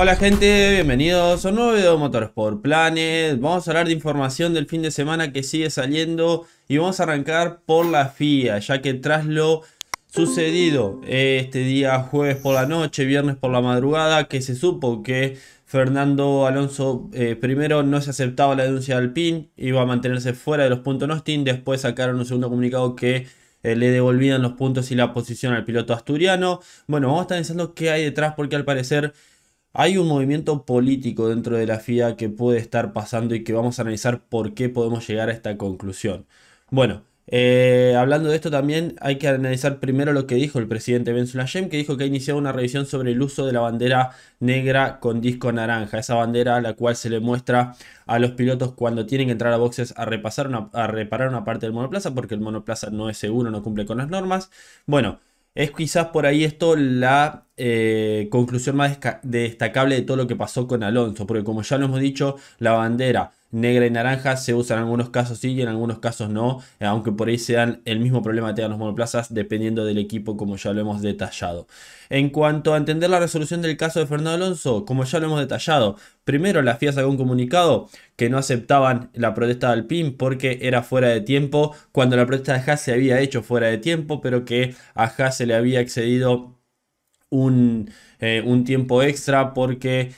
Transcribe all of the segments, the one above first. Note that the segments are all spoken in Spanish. Hola gente, bienvenidos a un nuevo video de Motorsport Planet. Vamos a hablar de información del fin de semana que sigue saliendo y vamos a arrancar por la FIA, ya que tras lo sucedido este día jueves por la noche, viernes por la madrugada, que se supo que Fernando Alonso primero no se aceptaba la denuncia de Alpine, iba a mantenerse fuera de los puntos Austin, después sacaron un segundo comunicado que le devolvían los puntos y la posición al piloto asturiano. Bueno, vamos a estar pensando qué hay detrás, porque al parecer hay un movimiento político dentro de la FIA que puede estar pasando y que vamos a analizar por qué podemos llegar a esta conclusión. Bueno, hablando de esto también hay que analizar primero lo que dijo el presidente Ben Sulayem, que dijo que ha iniciado una revisión sobre el uso de la bandera negra con disco naranja. Esa bandera a la cual se le muestra a los pilotos cuando tienen que entrar a boxes a reparar una parte del monoplaza, porque el monoplaza no es seguro, no cumple con las normas. Bueno, es quizás por ahí esto la conclusión más destacable de todo lo que pasó con Alonso. Porque como ya lo hemos dicho, la bandera negra y naranja se usa en algunos casos sí y en algunos casos no. Aunque por ahí sean el mismo problema que tengan los monoplazas dependiendo del equipo, como ya lo hemos detallado. En cuanto a entender la resolución del caso de Fernando Alonso, como ya lo hemos detallado. Primero la FIA sacó un comunicado que no aceptaban la protesta de Alpine porque era fuera de tiempo, cuando la protesta de Haas se había hecho fuera de tiempo, pero que a Haas se le había excedido un tiempo extra porque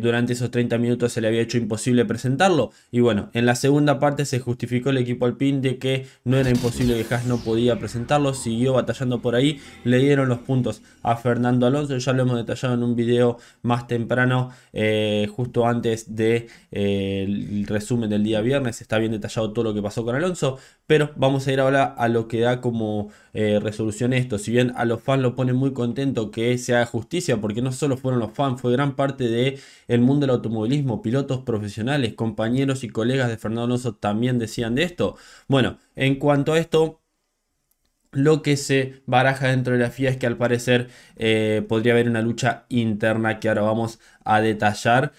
durante esos 30 minutos se le había hecho imposible presentarlo. Y bueno, en la segunda parte se justificó el equipo Alpine de que no era imposible, que Haas no podía presentarlo, siguió batallando por ahí, le dieron los puntos a Fernando Alonso. Ya lo hemos detallado en un video más temprano, justo antes del resumen del día viernes. Está bien detallado todo lo que pasó con Alonso, pero vamos a ir ahora a lo que da como resolución esto. Si bien a los fans lo pone muy contento que se haga justicia, porque no solo fueron los fans, fue gran parte del mundo del automovilismo, pilotos profesionales, compañeros y colegas de Fernando Alonso también decían de esto. Bueno, en cuanto a esto, lo que se baraja dentro de la FIA es que al parecer podría haber una lucha interna que ahora vamos a detallar.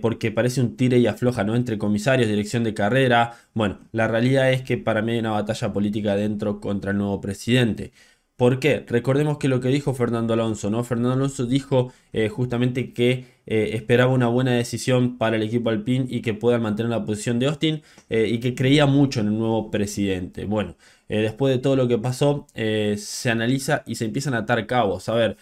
Porque parece un tire y afloja, ¿no? Entre comisarios, dirección de carrera. Bueno, la realidad es que para mí hay una batalla política dentro contra el nuevo presidente. ¿Por qué? Recordemos que lo que dijo Fernando Alonso, ¿no? Fernando Alonso dijo justamente que esperaba una buena decisión para el equipo Alpine y que puedan mantener la posición de Austin, y que creía mucho en el nuevo presidente. Bueno, después de todo lo que pasó, se analiza y se empiezan a atar cabos. A ver,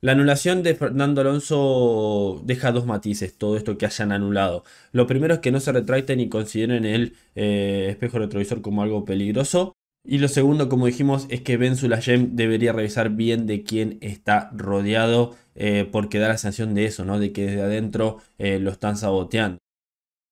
la anulación de Fernando Alonso deja dos matices, todo esto que hayan anulado. Lo primero es que no se retracten y consideren el espejo retrovisor como algo peligroso. Y lo segundo, como dijimos, es que Ben Sulayem debería revisar bien de quién está rodeado, porque da la sensación de eso, ¿no? De que desde adentro lo están saboteando.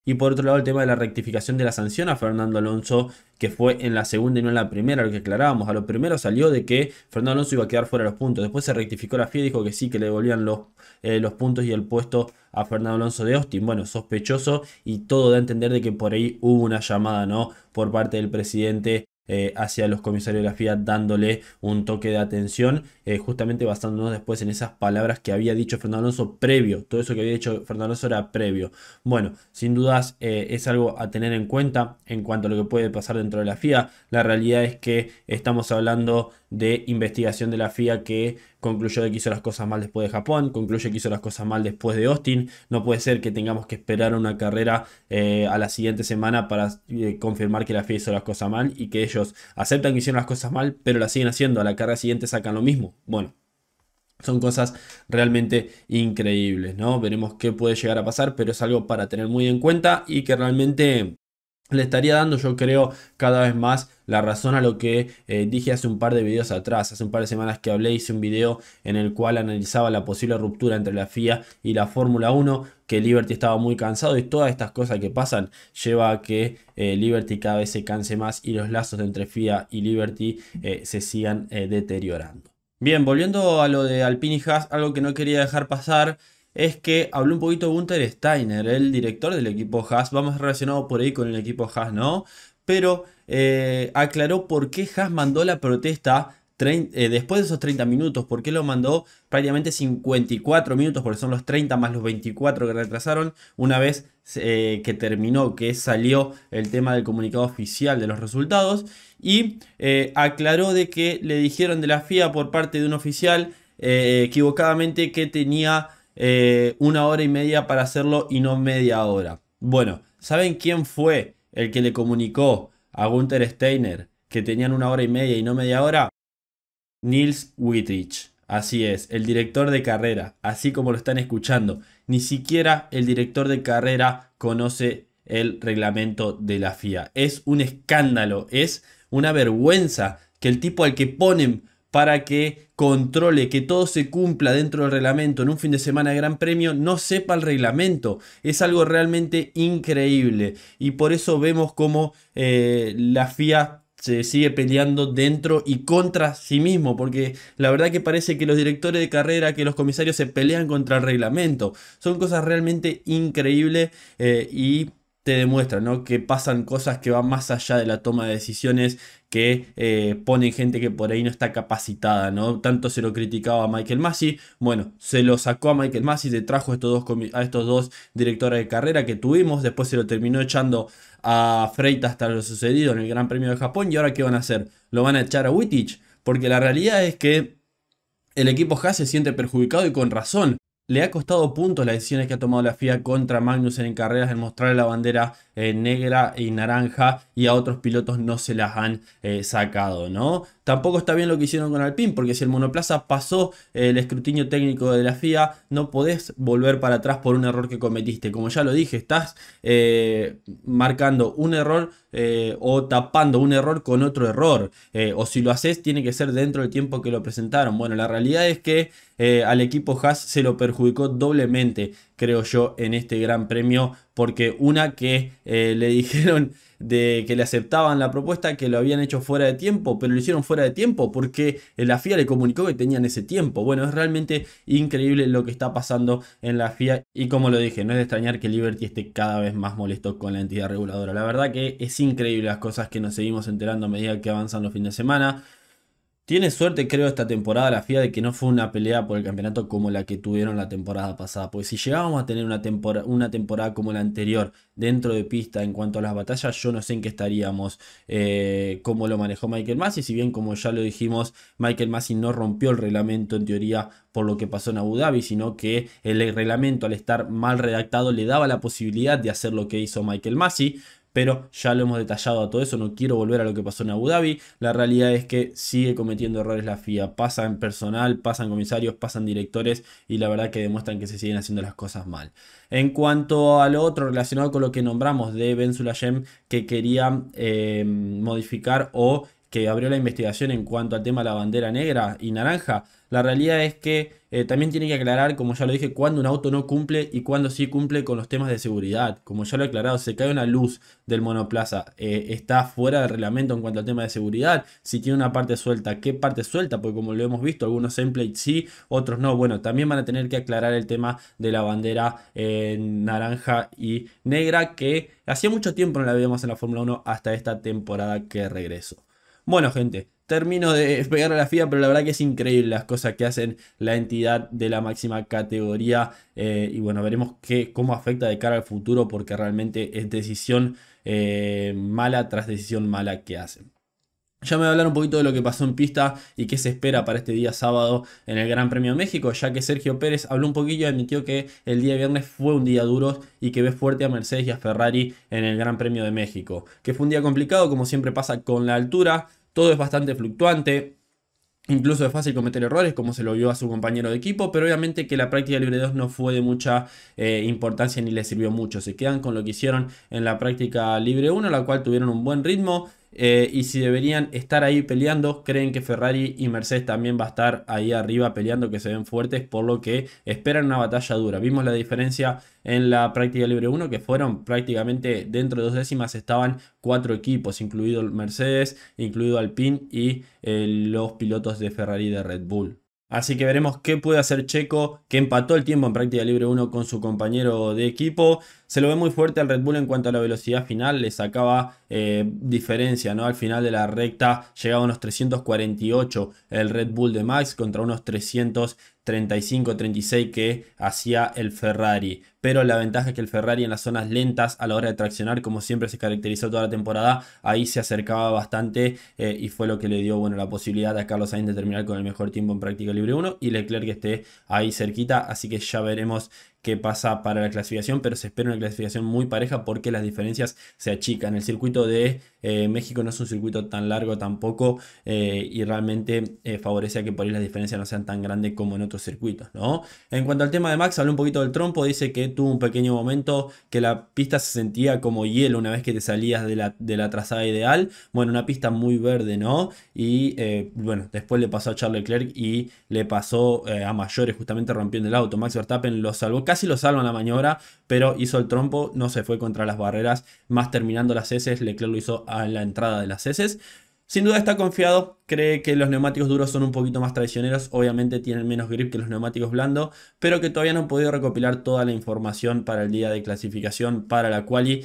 Y por otro lado, el tema de la rectificación de la sanción a Fernando Alonso, que fue en la segunda y no en la primera, lo que aclarábamos. A lo primero salió de que Fernando Alonso iba a quedar fuera de los puntos. Después se rectificó la FIA y dijo que sí, que le devolvían los puntos y el puesto a Fernando Alonso de Austin. Bueno, sospechoso, y todo da a entender de que por ahí hubo una llamada, ¿no? Por parte del presidente hacia los comisarios de la FIA, dándole un toque de atención, justamente basándonos después en esas palabras que había dicho Fernando Alonso previo. Todo eso que había dicho Fernando Alonso era previo. Bueno, sin dudas es algo a tener en cuenta en cuanto a lo que puede pasar dentro de la FIA. La realidad es que estamos hablando de investigación de la FIA que concluyó de que hizo las cosas mal después de Japón, concluye que hizo las cosas mal después de Austin. No puede ser que tengamos que esperar una carrera a la siguiente semana para confirmar que la FIA hizo las cosas mal, y que ellos aceptan que hicieron las cosas mal, pero las siguen haciendo. A la carrera siguiente sacan lo mismo. Bueno, son cosas realmente increíbles, ¿no? Veremos qué puede llegar a pasar, pero es algo para tener muy en cuenta y que realmente le estaría dando, yo creo, cada vez más la razón a lo que dije hace un par de videos atrás. Hace un par de semanas que hablé, hice un video en el cual analizaba la posible ruptura entre la FIA y la Fórmula 1, que Liberty estaba muy cansado, y todas estas cosas que pasan lleva a que Liberty cada vez se canse más y los lazos entre FIA y Liberty se sigan deteriorando. Bien, volviendo a lo de Alpine y Haas, algo que no quería dejar pasar es que habló un poquito Günther Steiner, el director del equipo Haas. Vamos relacionado por ahí con el equipo Haas, ¿no? Pero aclaró por qué Haas mandó la protesta después de esos 30 minutos. ¿Por qué lo mandó prácticamente 54 minutos? Porque son los 30 más los 24 que retrasaron. Una vez que terminó, que salió el tema del comunicado oficial de los resultados. Y aclaró de que le dijeron de la FIA por parte de un oficial equivocadamente que tenía una hora y media para hacerlo y no media hora. Bueno, ¿saben quién fue el que le comunicó a Günther Steiner que tenían una hora y media y no media hora? Niels Wittich. Así es, el director de carrera, así como lo están escuchando. Ni siquiera el director de carrera conoce el reglamento de la FIA. Es un escándalo, es una vergüenza que el tipo al que ponen para que controle que todo se cumpla dentro del reglamento en un fin de semana de Gran Premio no sepa el reglamento. Es algo realmente increíble y por eso vemos cómo la FIA se sigue peleando dentro y contra sí mismo, porque la verdad que parece que los directores de carrera, que los comisarios se pelean contra el reglamento. Son cosas realmente increíbles y te demuestran, ¿no?, que pasan cosas que van más allá de la toma de decisiones, que ponen gente que por ahí no está capacitada, ¿no? Tanto se lo criticaba a Michael Masi, bueno, se lo sacó a Michael Masi, se trajo a estos dos directores de carrera que tuvimos, después se lo terminó echando a Freitas hasta lo sucedido en el Gran Premio de Japón, y ahora ¿qué van a hacer? ¿Lo van a echar a Wittich? Porque la realidad es que el equipo Haas se siente perjudicado y con razón. Le ha costado puntos las decisiones que ha tomado la FIA contra Magnussen en carreras, en mostrar la bandera negra y naranja, y a otros pilotos no se las han sacado, ¿no? Tampoco está bien lo que hicieron con Alpine, porque si el monoplaza pasó el escrutinio técnico de la FIA, no podés volver para atrás por un error que cometiste. Como ya lo dije, estás marcando un error o tapando un error con otro error, o si lo haces tiene que ser dentro del tiempo que lo presentaron. Bueno, la realidad es que al equipo Haas se lo perjudicó doblemente, creo yo, en este Gran Premio, porque una que le dijeron de que le aceptaban la propuesta, que lo habían hecho fuera de tiempo, pero lo hicieron fuera de tiempo porque la FIA le comunicó que tenían ese tiempo. Bueno, es realmente increíble lo que está pasando en la FIA y, como lo dije, no es de extrañar que Liberty esté cada vez más molesto con la entidad reguladora. La verdad que es increíble las cosas que nos seguimos enterando a medida que avanzan los fines de semana. Tiene suerte, creo, esta temporada la FIA de que no fue una pelea por el campeonato como la que tuvieron la temporada pasada. Porque si llegábamos a tener una temporada como la anterior dentro de pista en cuanto a las batallas, yo no sé en qué estaríamos. Como lo manejó Michael Masi, si bien, como ya lo dijimos, Michael Masi no rompió el reglamento en teoría por lo que pasó en Abu Dhabi, sino que el reglamento, al estar mal redactado, le daba la posibilidad de hacer lo que hizo Michael Masi. Pero ya lo hemos detallado a todo eso, no quiero volver a lo que pasó en Abu Dhabi. La realidad es que sigue cometiendo errores la FIA. Pasan personal, pasan comisarios, pasan directores y la verdad que demuestran que se siguen haciendo las cosas mal. En cuanto a lo otro relacionado con lo que nombramos de Ben Sulayem, que quería modificar o que abrió la investigación en cuanto al tema de la bandera negra y naranja, la realidad es que también tiene que aclarar, como ya lo dije, cuando un auto no cumple y cuando sí cumple con los temas de seguridad. Como ya lo he aclarado, se cae una luz del monoplaza, está fuera del reglamento en cuanto al tema de seguridad. Si tiene una parte suelta, ¿qué parte suelta? Porque como lo hemos visto, algunos templates sí, otros no. Bueno, también van a tener que aclarar el tema de la bandera naranja y negra, que hacía mucho tiempo no la veíamos en la Fórmula 1 hasta esta temporada que regresó. Bueno, gente, termino de pegar a la FIA, pero la verdad que es increíble las cosas que hacen la entidad de la máxima categoría. Y bueno, veremos cómo afecta de cara al futuro, porque realmente es decisión mala tras decisión mala que hacen. Ya me voy a hablar un poquito de lo que pasó en pista y qué se espera para este día sábado en el Gran Premio de México, ya que Sergio Pérez habló un poquillo y admitió que el día viernes fue un día duro y que ve fuerte a Mercedes y a Ferrari en el Gran Premio de México. Que fue un día complicado, como siempre pasa con la altura, todo es bastante fluctuante. Incluso es fácil cometer errores, como se lo vio a su compañero de equipo, pero obviamente que la práctica libre 2 no fue de mucha importancia ni les sirvió mucho. Se quedan con lo que hicieron en la práctica libre 1, la cual tuvieron un buen ritmo. Y si deberían estar ahí peleando, creen que Ferrari y Mercedes también va a estar ahí arriba peleando, que se ven fuertes, por lo que esperan una batalla dura. Vimos la diferencia en la práctica libre 1, que fueron prácticamente dentro de 2 décimas, estaban 4 equipos, incluido Mercedes, incluido Alpine y los pilotos de Ferrari y de Red Bull. Así que veremos qué puede hacer Checo, que empató el tiempo en práctica libre 1 con su compañero de equipo. Se lo ve muy fuerte al Red Bull en cuanto a la velocidad final, le sacaba diferencia, ¿no? Al final de la recta llegaba a unos 348 el Red Bull de Max contra unos 300 35-36 que hacía el Ferrari. Pero la ventaja es que el Ferrari en las zonas lentas a la hora de traccionar, como siempre se caracterizó toda la temporada, ahí se acercaba bastante y fue lo que le dio, bueno, la posibilidad a Carlos Sainz de terminar con el mejor tiempo en práctica libre 1 y Leclerc que esté ahí cerquita. Así que ya veremos qué pasa para la clasificación, pero se espera una clasificación muy pareja porque las diferencias se achican. El circuito de México no es un circuito tan largo tampoco y realmente favorece a que por ahí las diferencias no sean tan grandes como en otros circuitos, ¿no? En cuanto al tema de Max, habló un poquito del trompo, dice que tuvo un pequeño momento que la pista se sentía como hielo una vez que te salías de la trazada ideal. Bueno, una pista muy verde, ¿no? Y bueno, después le pasó a Charles Leclerc y le pasó a mayores, justamente rompiendo el auto. Max Verstappen lo salvó, casi lo salva en la maniobra, pero hizo el trompo, no se fue contra las barreras, más terminando las heces. Leclerc lo hizo a la entrada de las heces. Sin duda está confiado, cree que los neumáticos duros son un poquito más traicioneros, obviamente tienen menos grip que los neumáticos blandos, pero que todavía no han podido recopilar toda la información para el día de clasificación, para la quali.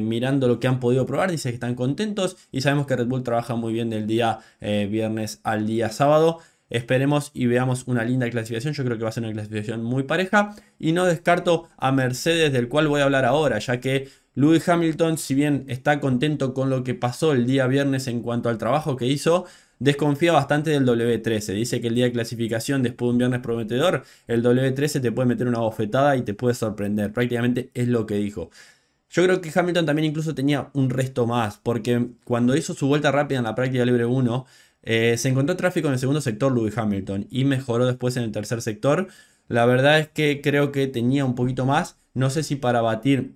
Mirando lo que han podido probar, dice que están contentos y sabemos que Red Bull trabaja muy bien del día viernes al día sábado. Esperemos y veamos una linda clasificación. Yo creo que va a ser una clasificación muy pareja y no descarto a Mercedes, del cual voy a hablar ahora, ya que Lewis Hamilton, si bien está contento con lo que pasó el día viernes en cuanto al trabajo que hizo, desconfía bastante del W13. Dice que el día de clasificación, después de un viernes prometedor, el W13 te puede meter una bofetada y te puede sorprender. Prácticamente es lo que dijo. Yo creo que Hamilton también incluso tenía un resto más, porque cuando hizo su vuelta rápida en la práctica libre 1, se encontró tráfico en el segundo sector Lewis Hamilton y mejoró después en el tercer sector. La verdad es que creo que tenía un poquito más. No sé si para batir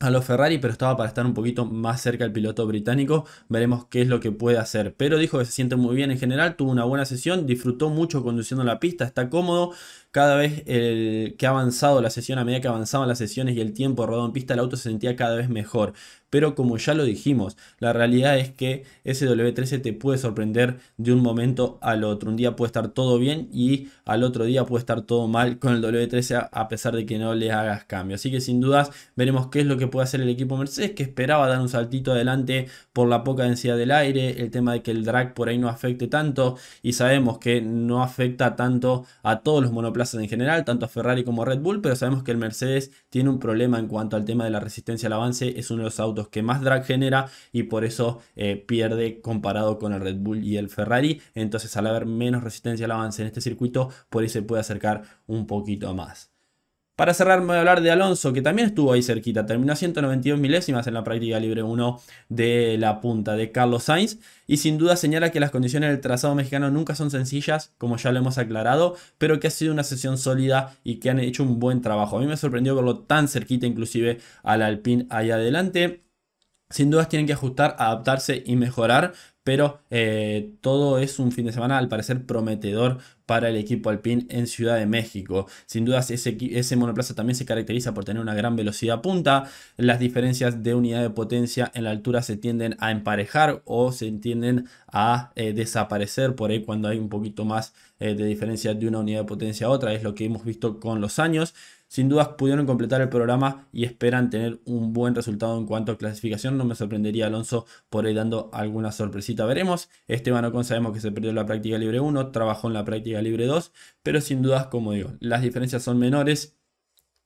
a los Ferrari, pero estaba para estar un poquito más cerca el piloto británico. Veremos qué es lo que puede hacer, pero dijo que se siente muy bien en general, tuvo una buena sesión, disfrutó mucho conduciendo la pista, está cómodo. Cada vez que ha avanzado la sesión, a medida que avanzaban las sesiones y el tiempo rodado en pista, el auto se sentía cada vez mejor. Pero como ya lo dijimos, la realidad es que ese W13 te puede sorprender de un momento al otro. Un día puede estar todo bien y al otro día puede estar todo mal con el W13 a pesar de que no le hagas cambio. Así que sin dudas veremos qué es lo que puede hacer el equipo Mercedes, que esperaba dar un saltito adelante por la poca densidad del aire, el tema de que el drag por ahí no afecte tanto, y sabemos que no afecta tanto a todos los monoplazas en general, tanto a Ferrari como a Red Bull, pero sabemos que el Mercedes tiene un problema en cuanto al tema de la resistencia al avance. Es uno de los autos que más drag genera y por eso pierde comparado con el Red Bull y el Ferrari. Entonces, al haber menos resistencia al avance en este circuito, por ahí se puede acercar un poquito más. Para cerrar, me voy a hablar de Alonso, que también estuvo ahí cerquita. Terminó 192 milésimas en la práctica libre 1 de la punta de Carlos Sainz. Y sin duda señala que las condiciones del trazado mexicano nunca son sencillas, como ya lo hemos aclarado, pero que ha sido una sesión sólida y que han hecho un buen trabajo. A mí me sorprendió verlo tan cerquita, inclusive al Alpine ahí adelante. Sin dudas tienen que ajustar, adaptarse y mejorar, pero todo es un fin de semana al parecer prometedor para el equipo Alpine en Ciudad de México. Sin dudas ese monoplaza también se caracteriza por tener una gran velocidad punta. Las diferencias de unidad de potencia en la altura se tienden a emparejar o se tienden a desaparecer por ahí cuando hay un poquito más de diferencia de una unidad de potencia a otra. Es lo que hemos visto con los años. Sin dudas pudieron completar el programa y esperan tener un buen resultado en cuanto a clasificación. No me sorprendería Alonso por ahí dando alguna sorpresita. Veremos. Esteban Ocon sabemos que se perdió la práctica libre 1, trabajó en la práctica libre 2, pero sin dudas, como digo, las diferencias son menores.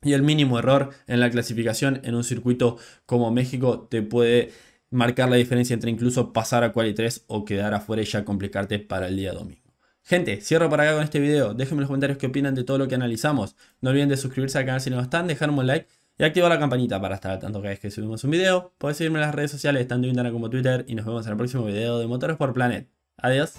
Y el mínimo error en la clasificación en un circuito como México te puede marcar la diferencia entre incluso pasar a quali 3 o quedar afuera y ya complicarte para el día domingo. Gente, cierro por acá con este video. Déjenme en los comentarios qué opinan de todo lo que analizamos. No olviden de suscribirse al canal si no lo están, dejarme un like y activar la campanita para estar al tanto cada vez que subimos un video. Pueden seguirme en las redes sociales, tanto Instagram como Twitter, y nos vemos en el próximo video de Motores por Planet. Adiós.